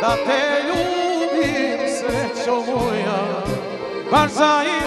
Da te ljubim, srećo moja, baš za ina.